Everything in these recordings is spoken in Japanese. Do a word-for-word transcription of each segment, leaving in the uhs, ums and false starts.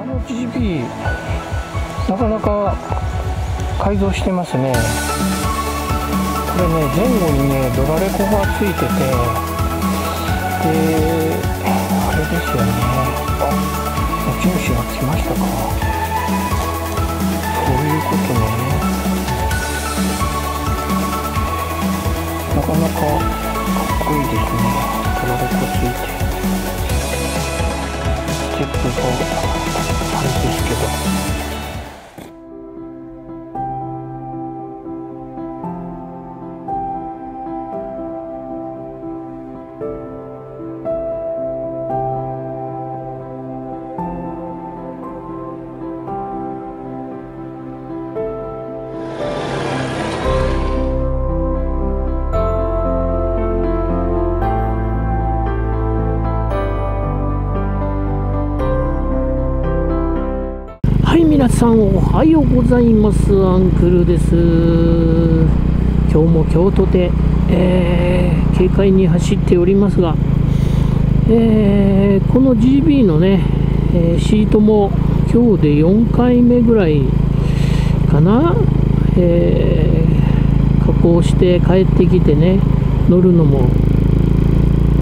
あの ジービー なかなか改造してますね。これね、前後にねドラレコがついてて、であれですよね、あ持ち主が来ましたか、そういうことね。なかなかかっこいいですね、ドラレコついて。チェックがあれですけど。皆さんおはようございます。アンクルです。今日も京都で、えー、軽快に走っておりますが、えー、この ジービー のね、えー、シートも今日でよんかいめぐらいかな、えー、加工して帰ってきてね乗るのも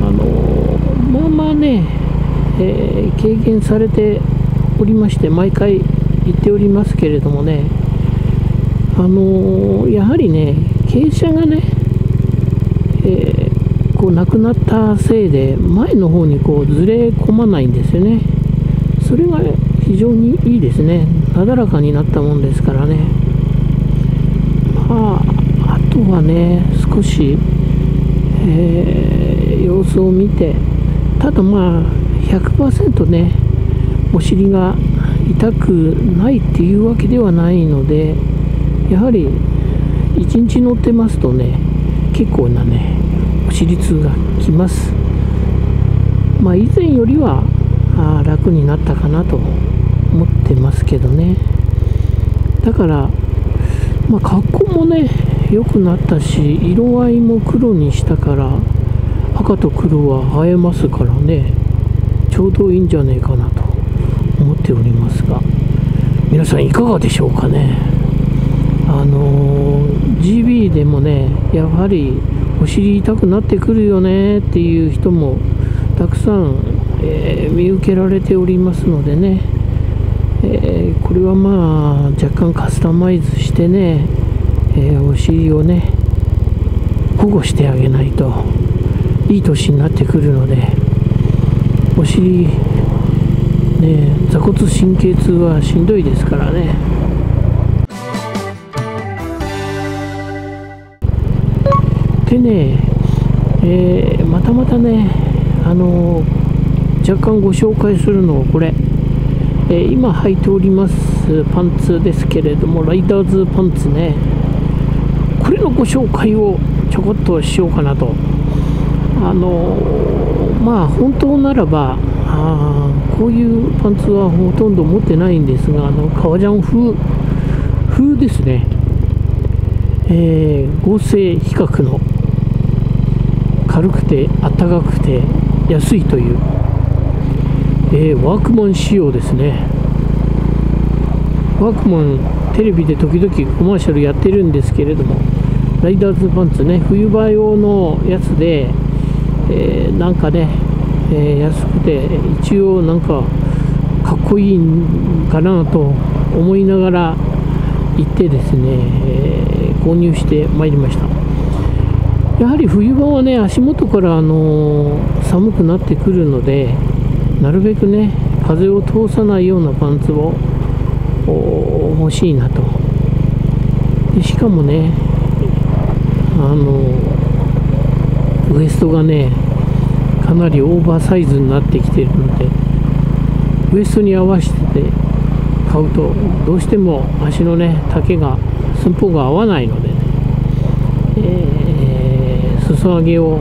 あのー、まあまあね、えー、軽減されておりまして、毎回言っておりますけれどもね、あのー、やはりね傾斜がね、えー、こうなくなったせいで前の方にこうずれ込まないんですよね。それが非常にいいですね。なだらかになったもんですからね。まああとはね少し、えー、様子を見て、ただまあ ひゃくパーセント ねお尻が痛くないっていうわけではないので、やはりいちにち乗ってますとね結構なねお尻痛がきます。まあ以前よりはあ楽になったかなと思ってますけどね。だから、まあ、格好もね良くなったし、色合いも黒にしたから、赤と黒は映えますからね、ちょうどいいんじゃねえかなと思っておりますが、皆さんいかがでしょうかね。あの ジービー でもねやはりお尻痛くなってくるよねっていう人もたくさん、えー、見受けられておりますのでね、えー、これはまあ若干カスタマイズしてね、えー、お尻をね保護してあげないといい年になってくるので、お尻ね、座骨神経痛はしんどいですからね。でね、えー、またまたね、あのー、若干ご紹介するのはこれ、えー、今履いておりますパンツですけれども、ライダーズパンツね、これのご紹介をちょこっとしようかなと。あのー、まあ本当ならばあこういうパンツはほとんど持ってないんですが、あの革ジャン風風ですね、えー、合成比較の軽くてあったかくて安いという、えー、ワークマン仕様ですね。ワークマンテレビで時々コマーシャルやってるんですけれども、ライダーズパンツね、冬場用のやつで、えー、なんかねえ安くて一応なんかかっこいいんかなと思いながら行ってですね、えー、購入してまいりました。やはり冬場はね足元からあのー、寒くなってくるので、なるべくね風を通さないようなパンツを欲しいなと。でしかもねあのー、ウエストがねかなりオーバーサイズになってきているので、ウエストに合わせて買うとどうしても足のね丈が寸法が合わないので、ねえー、裾上げを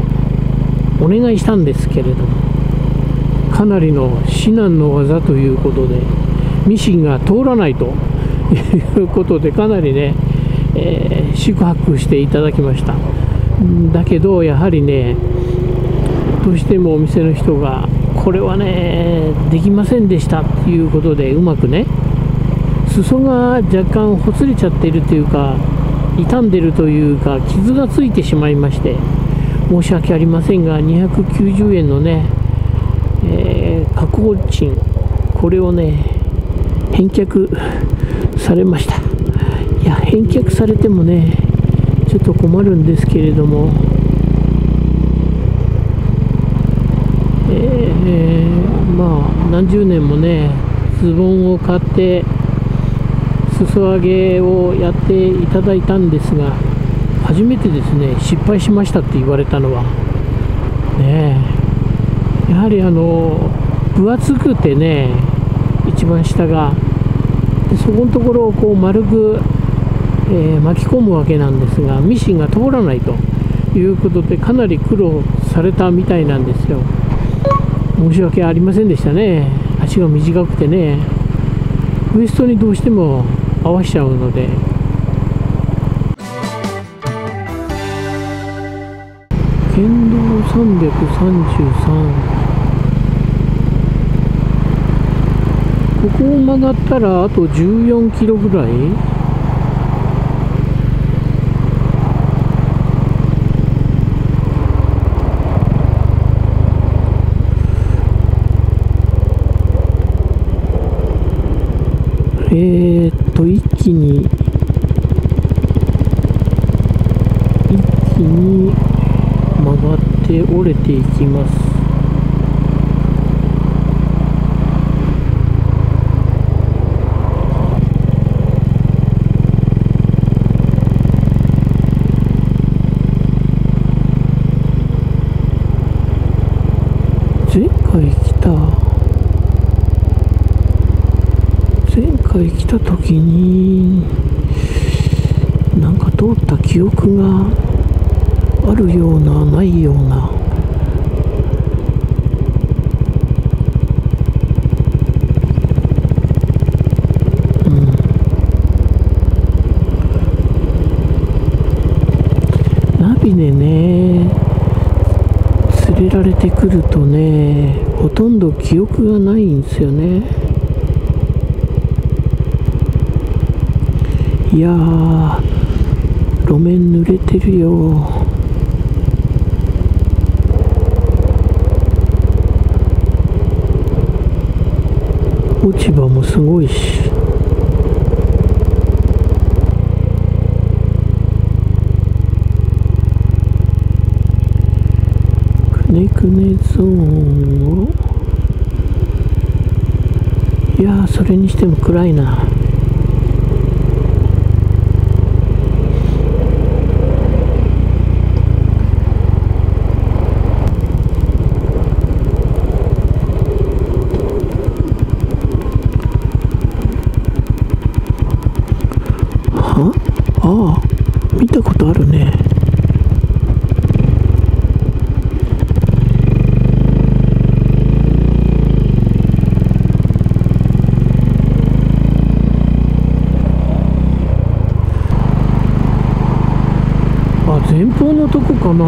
お願いしたんですけれども、かなりの至難の技ということでミシンが通らないということで、かなりね、えー、宿泊していただきました。だけどやはりねどうしてもお店の人が「これはねできませんでしたっていうことで、うまくね裾が若干ほつれちゃってるというか、傷んでるというか、傷がついてしまいまして、申し訳ありませんがにひゃくきゅうじゅうえんのね、えー、加工賃、これをね返却されました。いや、返却されてもねちょっと困るんですけれども、えー、まあ何十年もねズボンを買って裾上げをやっていただいたんですが、初めてですね失敗しましたって言われたのはねえ、やはりあの分厚くてね、一番下がで、そこのところをこう丸く、えー、巻き込むわけなんですが、ミシンが通らないということでかなり苦労されたみたいなんですよ。申し訳ありませんでしたね。足が短くてねウエストにどうしても合わせちゃうので、県道さんさんさん、ここを曲がったらあとじゅうよんキロぐらい、えーっと一気に一気に曲がって折れていきます。前回来た前回来た時になんか通った記憶があるようなないような、うん、ナビでね連れられてくるとねほとんど記憶がないんですよね。いやー、路面濡れてるよ。落ち葉もすごいし、くねくねゾーンを、いやー、それにしても暗いな。ああ、見たことあるね。あ、前方のとこかな。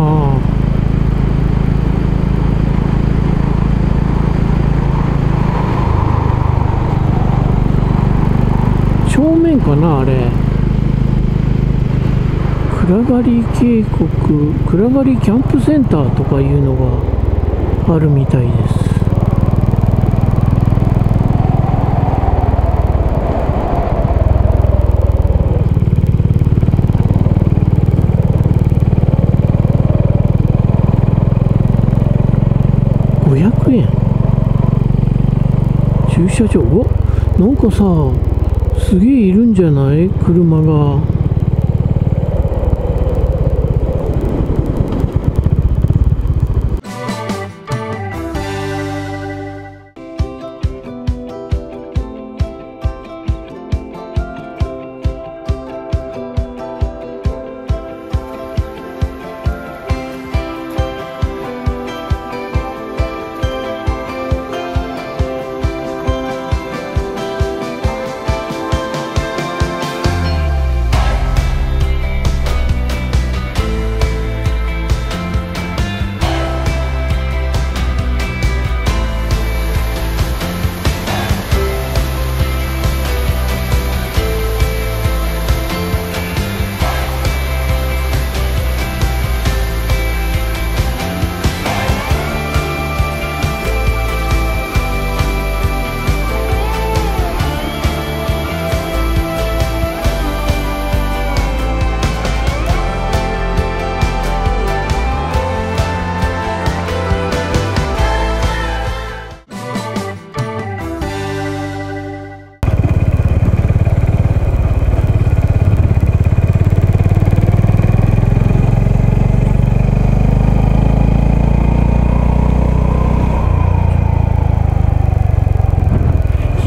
正面かな、あれ。暗がり渓谷、暗がりキャンプセンターとかいうのがあるみたいです。ごひゃくえん駐車場。お、なんかさすげえいるんじゃない車が。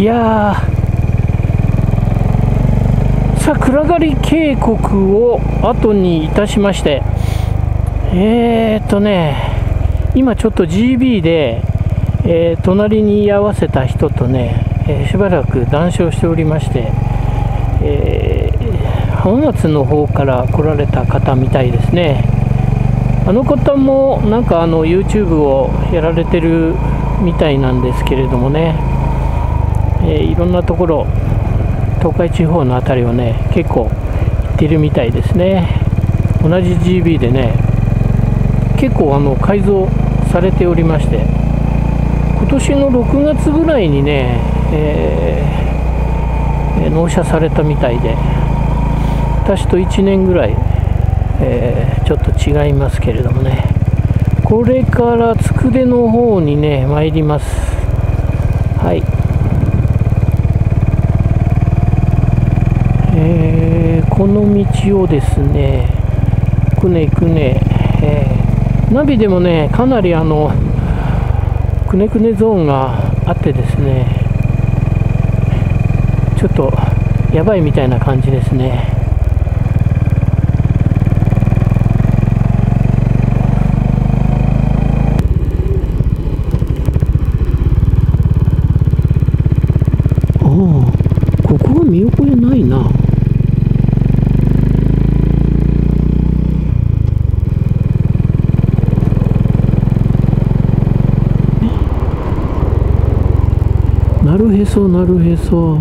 いやー、さあ暗がり渓谷を後にいたしまして、えーっとね今ちょっと ジービー で、えー、隣に居合わせた人とね、えー、しばらく談笑しておりまして、えー、浜松の方から来られた方みたいですね。あの方もなんかあの YouTube をやられてるみたいなんですけれどもね、えー、いろんなところ東海地方の辺りをね結構行ってるみたいですね。同じ ジービー でね結構あの改造されておりまして、今年のろくがつぐらいにね、えー、納車されたみたいで、私といちねんぐらい、えー、ちょっと違いますけれどもね。これからつくでの方にね参ります。はい、えー、この道をですね行くね行くね、えーナビでもね、かなりあのくねくねゾーンがあってですね、ちょっとやばいみたいな感じですね。ああ、ここは見覚えないな。なるへそなるへそ。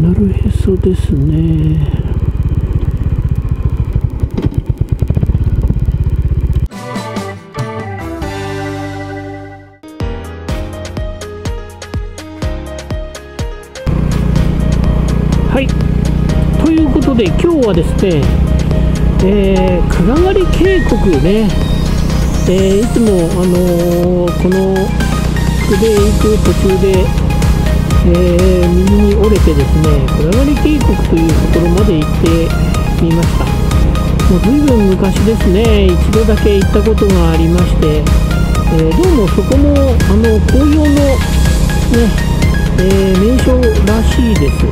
なるへそですね。で今日はですね、えー、暗がり渓谷ね、えー、いつも、あのー、このつくで行く途中で、えー、右に折れてですね暗がり渓谷というところまで行ってみました。もう随分昔ですね、一度だけ行ったことがありまして、えー、どうもそこもあの紅葉の、ねえー、名所らしいです。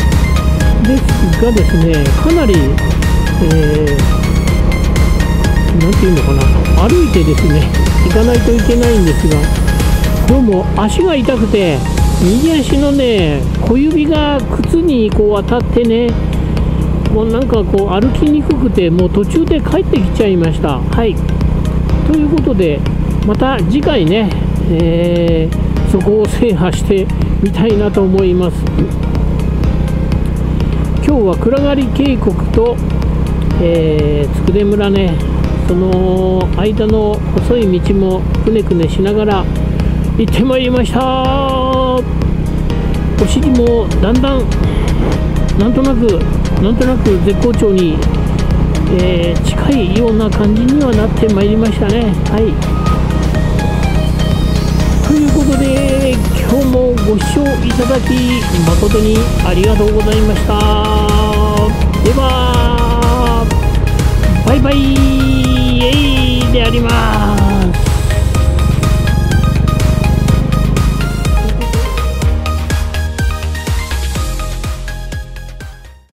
ですがですね、かなり、えー、なんていうのかな、歩いてですね行かないといけないんですが、どうも足が痛くて、右足のね小指が靴にこう当たってね、もうなんかこう歩きにくくて、もう途中で帰ってきちゃいました。はい、ということでまた次回ね、えー、そこを制覇してみたいなと思います。今日は暗がり渓谷と、えー、佃村ね、その間の細い道もくねくねしながら行ってまいりました。お尻もだんだんなんとなくなんとなく絶好調に、えー、近いような感じにはなってまいりましたね。はい、ということで今日もご視聴いただき誠にありがとうございました。ではバイバイ、イエイであります。